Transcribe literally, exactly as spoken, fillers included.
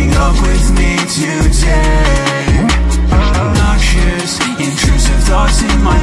Something up with me today. Obnoxious, intrusive thoughts in my